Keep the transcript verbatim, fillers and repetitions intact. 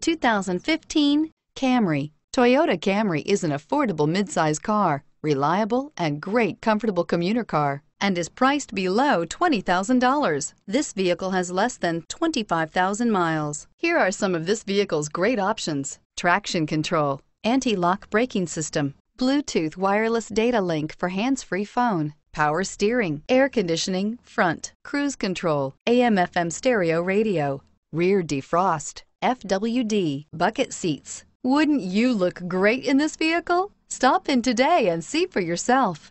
The two thousand fifteen Camry. Toyota Camry is an affordable midsize car, reliable and great comfortable commuter car, and is priced below twenty thousand dollars. This vehicle has less than twenty-five thousand miles. Here are some of this vehicle's great options: traction control, anti-lock braking system, Bluetooth wireless data link for hands-free phone, power steering, air conditioning, front, cruise control, A M F M stereo radio, rear defrost, F W D, bucket seats. Wouldn't you look great in this vehicle? Stop in today and see for yourself.